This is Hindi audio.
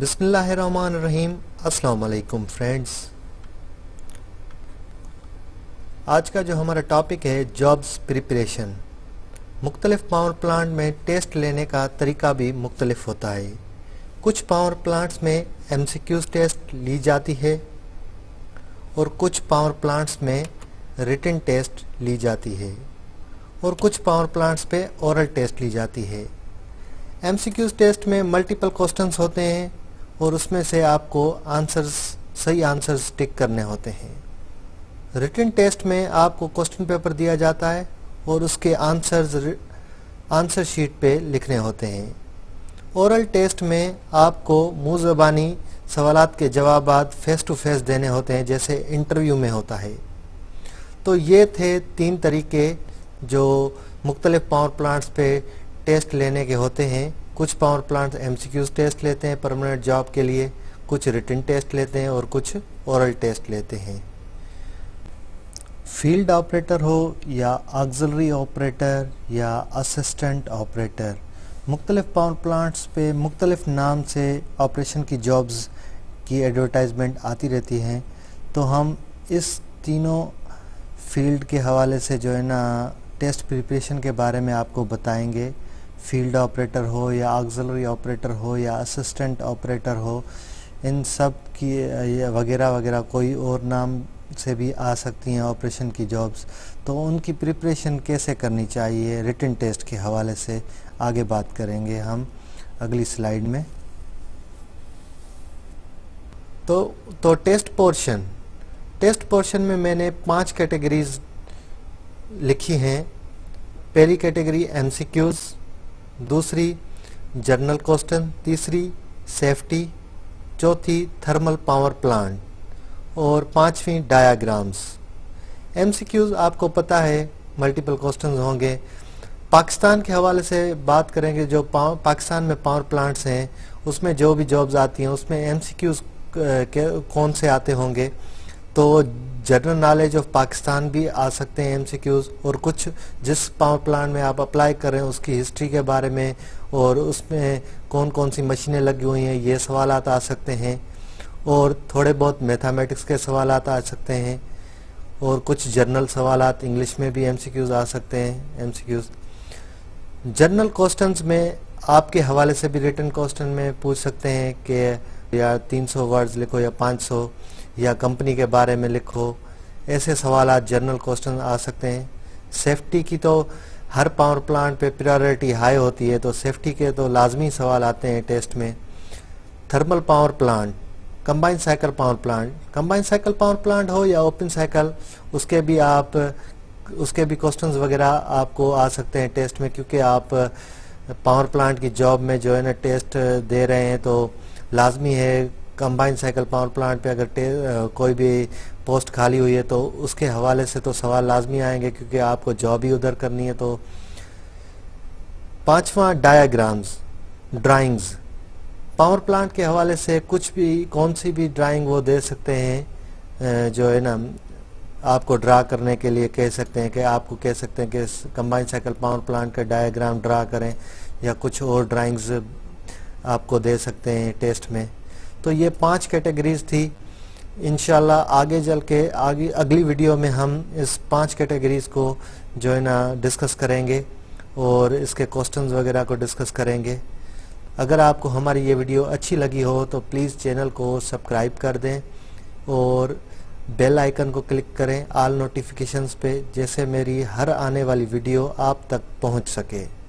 बिस्मिल्लाहिर्रहमानिर्रहीम। अस्सलाम वालेकुम फ्रेंड्स, आज का जो हमारा टॉपिक है जॉब्स प्रिपरेशन। मुख्तलिफ पावर प्लांट में टेस्ट लेने का तरीका भी मुख्तलिफ होता है। कुछ पावर प्लांट्स में एमसीक्यूज टेस्ट ली जाती है और कुछ पावर प्लांट्स में रिटन टेस्ट ली जाती है और कुछ पावर प्लांट्स पे ओरल टेस्ट ली जाती है। एमसीक्यूज टेस्ट में मल्टीपल क्वेश्चंस होते हैं और उसमें से आपको आंसर्स, सही आंसर्स टिक करने होते हैं। रिटन टेस्ट में आपको क्वेश्चन पेपर दिया जाता है और उसके आंसर शीट पे लिखने होते हैं। ओरल टेस्ट में आपको मुँह ज़बानी सवालात के जवाब फेस टू फेस देने होते हैं, जैसे इंटरव्यू में होता है। तो ये थे तीन तरीके जो मुख्तलिफ पावर प्लांट्स पे टेस्ट लेने के होते हैं। कुछ पावर प्लांट्स एमसीक्यूज टेस्ट लेते हैं परमानेंट जॉब के लिए, कुछ रिटन टेस्ट लेते हैं और कुछ ओरल टेस्ट लेते हैं। फील्ड ऑपरेटर हो या ऑक्सिलरी ऑपरेटर या असिस्टेंट ऑपरेटर, मुख्तलिफ पावर प्लांट्स पे मुख्तलिफ नाम से ऑपरेशन की जॉब्स की एडवर्टाइजमेंट आती रहती हैं। तो हम इस तीनों फील्ड के हवाले से जो है ना टेस्ट प्रिपरेशन के बारे में आपको बताएंगे। फील्ड ऑपरेटर हो या ऑक्सिलरी ऑपरेटर हो या असिस्टेंट ऑपरेटर हो, इन सब की वगैरह वगैरह कोई और नाम से भी आ सकती हैं ऑपरेशन की जॉब्स। तो उनकी प्रिपरेशन कैसे करनी चाहिए रिटन टेस्ट के हवाले से आगे बात करेंगे हम अगली स्लाइड में। तो टेस्ट पोर्शन में मैंने 5 कैटेगरीज लिखी हैं। पहली कैटेगरी एमसीक्यूज, दूसरी जर्नल क्वेश्चन, तीसरी सेफ्टी, चौथी थर्मल पावर प्लांट और पांचवी डायाग्राम्स। एमसीक्यूज आपको पता है मल्टीपल क्वेश्चंस होंगे। पाकिस्तान के हवाले से बात करेंगे। जो पाकिस्तान में पावर प्लांट्स हैं उसमें जो भी जॉब्स आती हैं उसमें एमसीक्यूज कौन से आते होंगे। तो जनरल नॉलेज ऑफ पाकिस्तान भी आ सकते हैं एमसीक्यूज, और कुछ जिस पावर प्लांट में आप अप्लाई कर रहे हैं उसकी हिस्ट्री के बारे में और उसमें कौन कौन सी मशीनें लगी हुई हैं, ये सवाल आ सकते हैं। और थोड़े बहुत मैथमेटिक्स के सवाल आ सकते हैं और कुछ जनरल सवाल इंग्लिश में भी एमसीक्यूज आ सकते हैं। एमसीक्यूज जनरल क्वेश्चंस में आपके हवाले से भी रिटन क्वेश्चन में पूछ सकते हैं कि या 300 वर्ड्स लिखो या 500 या कंपनी के बारे में लिखो, ऐसे सवाल जनरल क्वेश्चन आ सकते हैं। सेफ्टी की तो हर पावर प्लांट पे प्रायोरिटी हाई होती है, तो सेफ्टी के तो लाजमी सवाल आते हैं टेस्ट में। Thermal power plant, combine cycle power plant, combine cycle power plant हो या ओपन साइकिल, उसके भी क्वेश्चंस वगैरह आपको आ सकते हैं टेस्ट में, क्योंकि आप पावर प्लांट की जॉब में जो है ना टेस्ट दे रहे हैं। तो लाजमी है कंबाइन साइकिल पावर प्लांट पे अगर कोई भी पोस्ट खाली हुई है तो उसके हवाले से तो सवाल लाजमी आएंगे, क्योंकि आपको जॉब ही उधर करनी है। तो पाँचवा डायाग्राम्स, ड्राइंग्स, पावर प्लांट के हवाले से कुछ भी, कौन सी भी ड्राइंग वो दे सकते हैं जो है ना आपको ड्रा करने के लिए कह सकते हैं कि कंबाइन साइकिल पावर प्लांट का डायग्राम ड्रा करें या कुछ और ड्राइंग्स आपको दे सकते हैं टेस्ट में। तो ये 5 कैटेगरीज थी। इंशाल्लाह आगे चल के अगली वीडियो में हम इस 5 कैटेगरीज को जो है ना डिस्कस करेंगे और इसके क्वेश्चंस वगैरह को डिस्कस करेंगे। अगर आपको हमारी ये वीडियो अच्छी लगी हो तो प्लीज़ चैनल को सब्सक्राइब कर दें और बेल आइकन को क्लिक करें ऑल नोटिफिकेशंस पे, जैसे मेरी हर आने वाली वीडियो आप तक पहुंच सके।